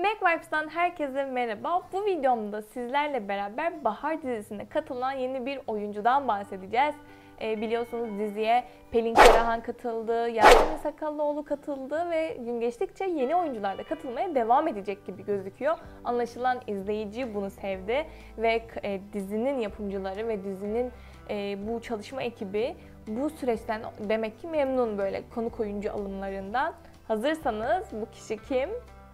MagVibes'dan herkese merhaba. Bu videomda sizlerle beraber Bahar dizisine katılan yeni bir oyuncudan bahsedeceğiz. Biliyorsunuz diziye Pelin Kerahan katıldı, Yalçın Sakallıoğlu katıldı ve gün geçtikçe yeni oyuncular da katılmaya devam edecek gibi gözüküyor. Anlaşılan izleyici bunu sevdi ve dizinin yapımcıları ve dizinin bu çalışma ekibi bu süreçten demek ki memnun böyle konuk oyuncu alımlarından. Hazırsanız bu kişi kim?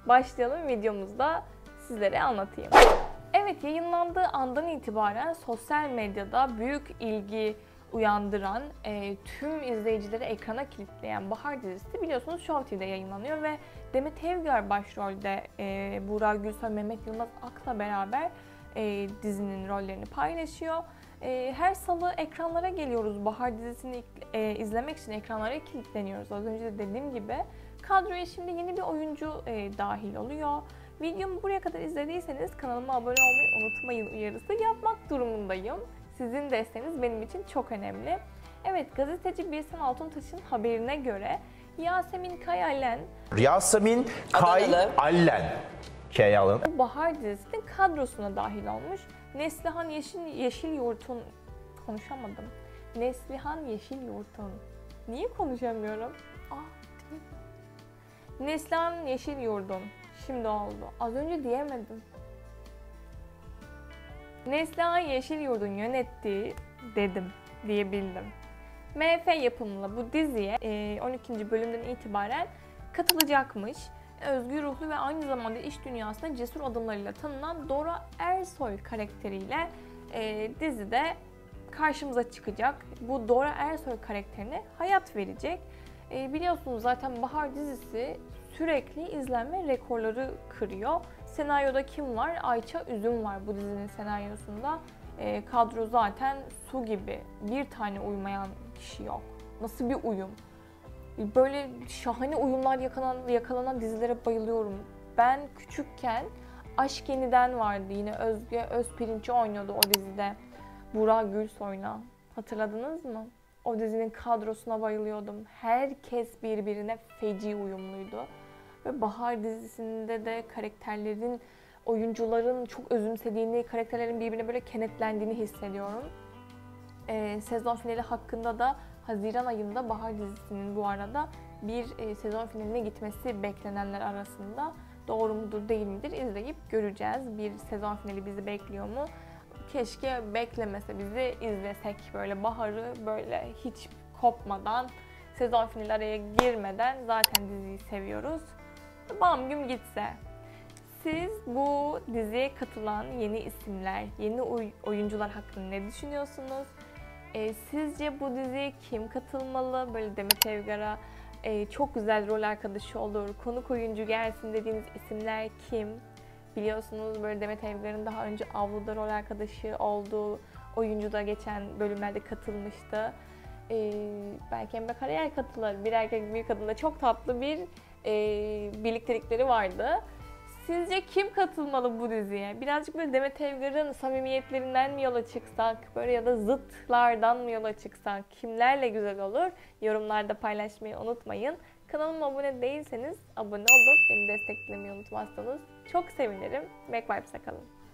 Başlayalım, videomuzda sizlere anlatayım. Evet, yayınlandığı andan itibaren sosyal medyada büyük ilgi uyandıran, tüm izleyicileri ekrana kilitleyen Bahar dizisi biliyorsunuz Show TV'de yayınlanıyor ve Demet Evgar başrolde Buğra Gülsoy, Mehmet Yılmaz Ak'la beraber dizinin rollerini paylaşıyor. Her salı ekranlara geliyoruz. Bahar dizisini izlemek için ekranlara kilitleniyoruz. Az önce de dediğim gibi kadroya şimdi yeni bir oyuncu dahil oluyor. Videomu buraya kadar izlediyseniz kanalıma abone olmayı unutmayın uyarısı yapmak durumundayım. Sizin desteğiniz benim için çok önemli. Evet, gazeteci Bilsen Altuntaş'ın haberine göre Yasemin Kay Allen bu Bahar dizisinin kadrosuna dahil olmuş. Neslihan Yeşilyurt'un niye konuşamıyorum? Neslihan Yeşilyurt'un, şimdi oldu. Az önce diyemedim. Neslihan Yeşilyurt'un yönettiği diyebildim. MF yapımlı bu diziye 12. bölümden itibaren katılacakmış. Özgür ruhlu ve aynı zamanda iş dünyasında cesur adımlarıyla tanınan Dora Ersoy karakteriyle dizide karşımıza çıkacak. Bu Dora Ersoy karakterine hayat verecek. Biliyorsunuz zaten Bahar dizisi sürekli izlenme rekorları kırıyor. Senaryoda kim var? Ayça Üzüm var bu dizinin senaryosunda. Kadro zaten su gibi. Bir tane uymayan kişi yok. Nasıl bir uyum? Böyle şahane uyumlar yakalanan dizilere bayılıyorum. Ben küçükken Aşk Yeniden vardı. Yine Özge Özpirinç oynuyordu o dizide. Buğra Gülsoy'la. Hatırladınız mı? O dizinin kadrosuna bayılıyordum. Herkes birbirine feci uyumluydu. Ve Bahar dizisinde de karakterlerin, oyuncuların çok özümsediğini, karakterlerin birbirine böyle kenetlendiğini hissediyorum. Sezon finali hakkında da Haziran ayında Bahar dizisinin bu arada bir sezon finaline gitmesi beklenenler arasında. Doğru mudur değil midir izleyip göreceğiz. Bir sezon finali bizi bekliyor mu? Keşke beklemese, bizi izlesek böyle Bahar'ı böyle hiç kopmadan, sezon finali araya girmeden, zaten diziyi seviyoruz. Bam güm gitse. Siz bu diziye katılan yeni isimler, yeni oyuncular hakkında ne düşünüyorsunuz? Sizce bu diziye kim katılmalı? Böyle Demet Evgar'a çok güzel rol arkadaşı olur, konuk oyuncu gelsin dediğiniz isimler kim? Biliyorsunuz böyle Demet Evgar'ın daha önce Avlu'da rol arkadaşı olduğu oyuncu da geçen bölümlerde katılmıştı. Berkenbe Karayel katılır. Bir erkek bir kadınla çok tatlı bir birliktelikleri vardı. Sizce kim katılmalı bu diziye? Birazcık böyle Demet Evgar'ın samimiyetlerinden mi yola çıksak, böyle ya da zıtlardan mı yola çıksak, kimlerle güzel olur? Yorumlarda paylaşmayı unutmayın. Kanalıma abone değilseniz abone olup beni desteklemeyi unutmazsanız çok sevinirim. MagVibes'e kalın.